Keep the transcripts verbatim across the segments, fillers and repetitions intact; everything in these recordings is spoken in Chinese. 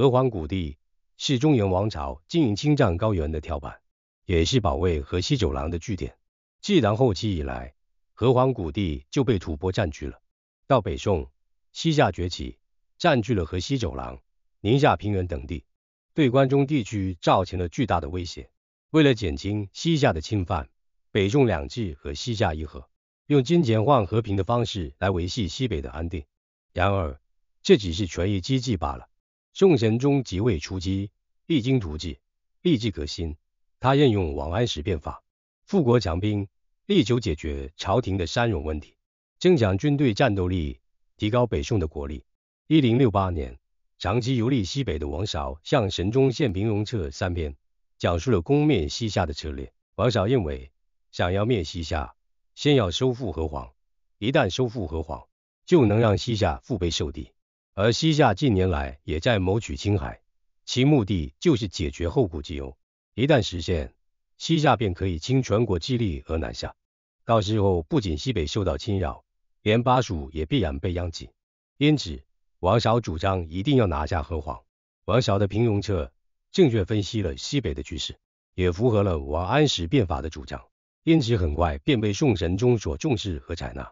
河湟谷地是中原王朝经营青藏高原的跳板，也是保卫河西走廊的据点。契唐后期以来，河湟谷地就被吐蕃占据了。到北宋，西夏崛起，占据了河西走廊、宁夏平原等地，对关中地区造成了巨大的威胁。为了减轻西夏的侵犯，北宋两制和西夏议和，用金钱换和平的方式来维系西北的安定。然而，这只是权宜之计罢了。宋神宗即位初期，励精图治，立志革新。他任用王安石变法，富国强兵，力求解决朝廷的三戎问题，增强军队战斗力，提高北宋的国力。一零六八年，长期游历西北的王韶向神宗献平戎策三篇，讲述了攻灭西夏的策略。王韶认为，想要灭西夏，先要收复河湟，一旦收复河湟，就能让西夏腹背受敌。而西夏近年来也在谋取青海，其目的就是解决后顾之忧。一旦实现，西夏便可以倾全国之力而南下，到时候不仅西北受到侵扰，连巴蜀也必然被殃及。因此，王韶主张一定要拿下河湟。王韶的平戎策正确分析了西北的局势，也符合了王安石变法的主张，因此很快便被宋神宗所重视和采纳。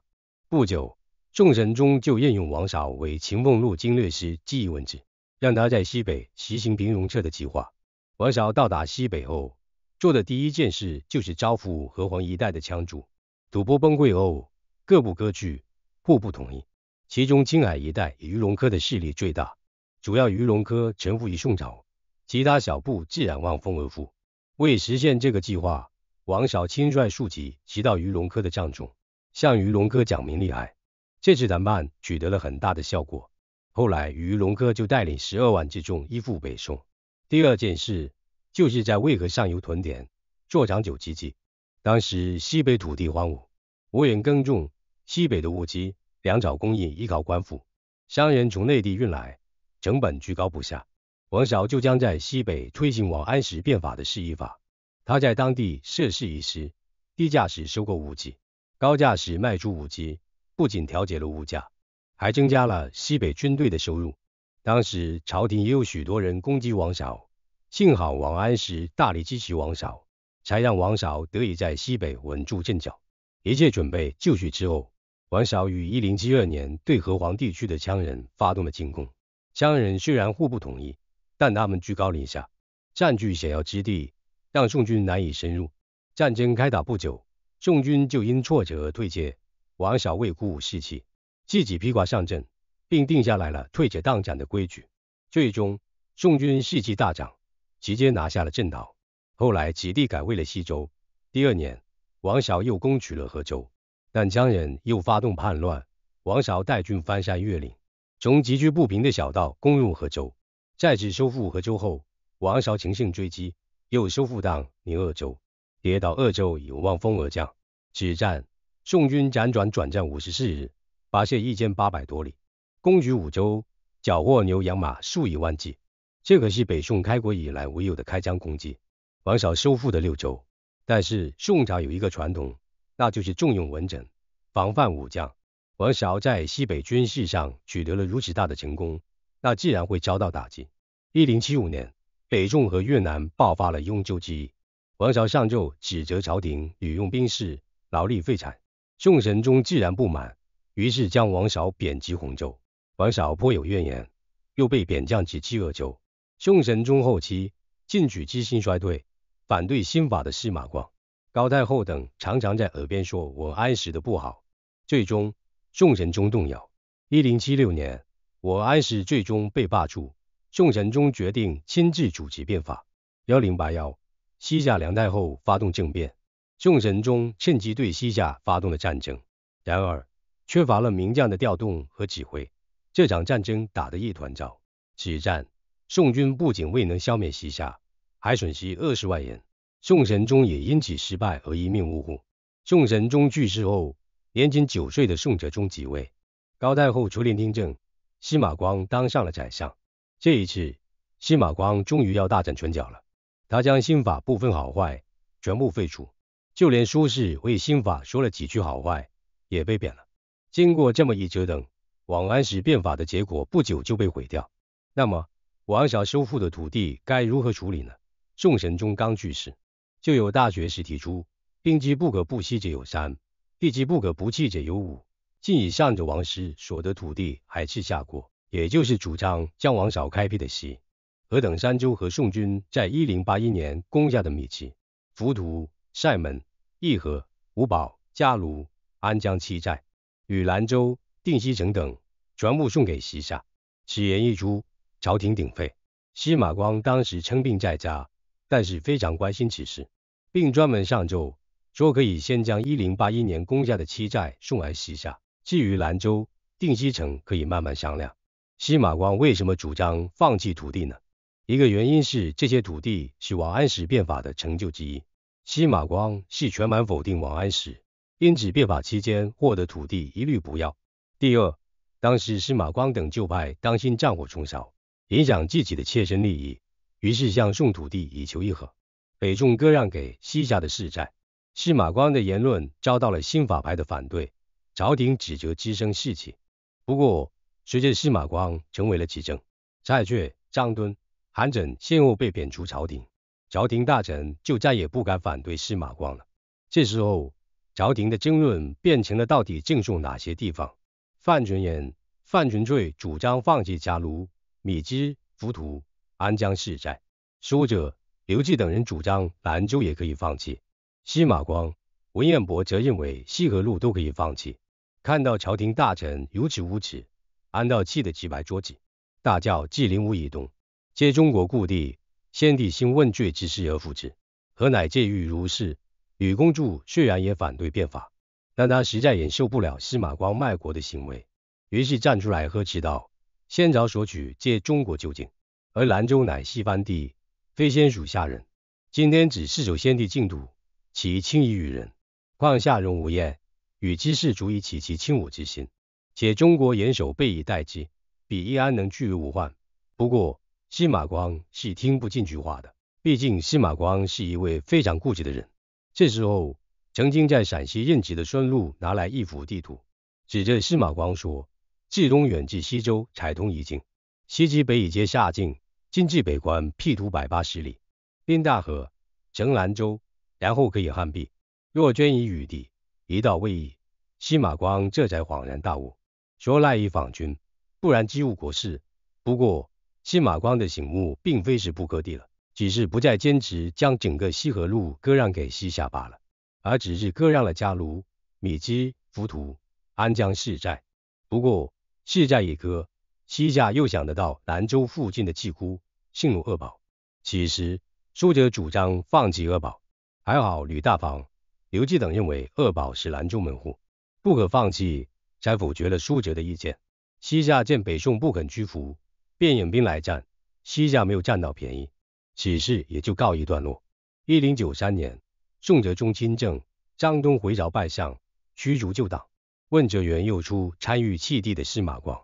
不久，宋神宗就任用王韶为秦凤路经略司记一问职，让他在西北实行平戎策的计划。王韶到达西北后，做的第一件事就是招抚河湟一带的羌族。吐蕃崩溃后，各部割据，互不统一。其中青海一带以于隆科的势力最大，主要于隆科臣服于宋朝，其他小部自然望风而附。为实现这个计划，王韶亲率数骑骑到于隆科的帐中，向于隆科讲明利害。这次谈判取得了很大的效果，后来于隆科就带领十二万之众依附北宋。第二件事就是在渭河上游屯田，做长久之计。当时西北土地荒芜，无人耕种，西北的物资粮草供应依靠官府，商人从内地运来，成本居高不下。王韶就将在西北推行王安石变法的市易法，他在当地设市易司，低价时收购物资，高价时卖出物资，不仅调节了物价，还增加了西北军队的收入。当时朝廷也有许多人攻击王韶，幸好王安石大力支持王韶，才让王韶得以在西北稳住阵脚。一切准备就绪之后，王韶于一零七二年对河湟地区的羌人发动了进攻。羌人虽然互不统一，但他们居高临下，占据险要之地，让宋军难以深入。战争开打不久，宋军就因挫折而退却。王韶为鼓舞士气，自己披挂上阵，并定下来了退且当斩的规矩。最终，宋军士气大涨，直接拿下了镇岛。后来此地改为了西州。第二年，王韶又攻取了河州。但羌人又发动叛乱，王韶带军翻山越岭，从崎岖不平的小道攻入河州。再次收复河州后，王韶乘胜追击，又收复荡、宁二州，跌倒二州以望风而降。此战，宋军辗转转战五十四日，跋涉一千八百多里，攻取五州，缴获牛羊马数以万计。这可是北宋开国以来唯有的开疆攻击。王韶收复的六州，但是宋朝有一个传统，那就是重用文臣，防范武将。王韶在西北军事上取得了如此大的成功，那自然会遭到打击。一零七五年，北宋和越南爆发了雍州之役，王韶上奏指责朝廷屡用兵士，劳力废产。宋神宗自然不满，于是将王韶贬及洪州。王韶颇有怨言，又被贬降至七二州。宋神宗后期，进取之心衰退，反对新法的司马光、高太后等常常在耳边说王安石的不好，最终宋神宗动摇。一零七六年，王安石最终被罢黜，宋神宗决定亲自主持变法。一零八一，西夏梁太后发动政变，宋神宗趁机对西夏发动了战争。然而，缺乏了名将的调动和指挥，这场战争打得一团糟。此战，宋军不仅未能消灭西夏，还损失二十万人。宋神宗也因此失败而一命呜呼。宋神宗去世后，年仅九岁的宋哲宗即位，高太后垂帘听政，司马光当上了宰相。这一次，司马光终于要大展拳脚了，他将新法不分好坏全部废除，就连苏轼为新法说了几句好坏也被贬了。经过这么一折腾，王安石变法的结果不久就被毁掉。那么王朝修复的土地该如何处理呢？众神中刚去世，就有大学士提出，病既不可不息者有三，地既不可不弃者有五。尽以上者王师所得土地还是下国，也就是主张将王朝开辟的西尔等三州和宋军在一零八一年攻下的米奇、浮屠、塞门、义和、五堡、嘉卢、安江七寨与兰州、定西城等全部送给西夏。此言一出，朝廷鼎沸。司马光当时称病在家，但是非常关心此事，并专门上奏说可以先将一零八一年攻下的七寨送来西夏，至于兰州、定西城可以慢慢商量。司马光为什么主张放弃土地呢？一个原因是这些土地是王安石变法的成就之一，司马光是全盘否定王安石，因此变法期间获得土地一律不要。第二，当时司马光等旧派当心战火重烧，影响自己的切身利益，于是向宋土地以求议和，北宋割让给西夏的四寨。司马光的言论遭到了新法派的反对，朝廷指责滋生士气。不过随着司马光成为了执政，蔡确、张敦、韩缜先后被贬出朝廷，朝廷大臣就再也不敢反对司马光了。这时候朝廷的争论变成了到底赠送哪些地方。范纯言、范纯粹主张放弃嘉卢、米脂、浮屠、安江四寨，苏辙、刘季等人主张兰州也可以放弃。司马光、文彦博则认为西河路都可以放弃。看到朝廷大臣如此无耻，安道气得直白捉起，大叫继灵武以东，皆中国故地，先帝兴问罪之事而复之，何乃借欲如是？吕公著虽然也反对变法，但他实在忍受不了司马光卖国的行为，于是站出来呵斥道：先朝所取皆中国究竟，而兰州乃西番地，非先属下人，今天只是守先帝净土，其轻易于人，况下人无厌，与之士足以起其轻侮之心，且中国严守备以待之，彼亦安能去于无患。不过司马光是听不进去话的，毕竟司马光是一位非常固执的人。这时候曾经在陕西任职的孙禄拿来一幅地图，指着司马光说：至东远至西周，采通一境，西及北以接下境，今至北关，辟土百八十里，滨大河，成兰州，然后可以汉壁，若捐以与地，一道未易。司马光这才恍然大悟，说赖以访君，不然机误国事。不过司马光的醒目并非是不割地了，只是不再坚持将整个西河路割让给西夏罢了，而只是割让了嘉卢、米脂、浮屠、安江四寨。不过四寨一割，西夏又想得到兰州附近的契窟、性奴二堡。其实苏辙主张放弃二堡，还好吕大防、刘季等认为二堡是兰州门户，不可放弃，才否决了苏辙的意见。西夏见北宋不肯屈服，便引兵来战，西夏没有占到便宜，此事也就告一段落。一零九三年，宋哲宗亲政，张敦回朝拜相，驱逐旧党。问责员又出参与弃地的司马光、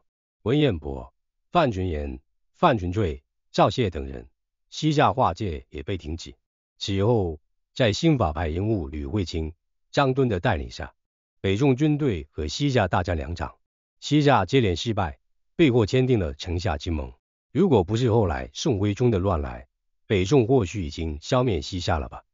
文彦博、范纯言、范纯粹、赵燮等人，西夏划界也被停止。此后，在新法派人物吕惠卿、张敦的带领下，北宋军队和西夏大战两场，西夏接连失败，被迫签订了城下之盟。如果不是后来宋徽宗的乱来，北宋或许已经消灭西夏了吧。